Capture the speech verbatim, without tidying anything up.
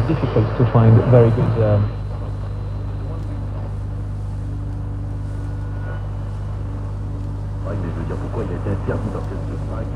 is difficult to find very good um, pourquoi il a été interdit d'orchestrer.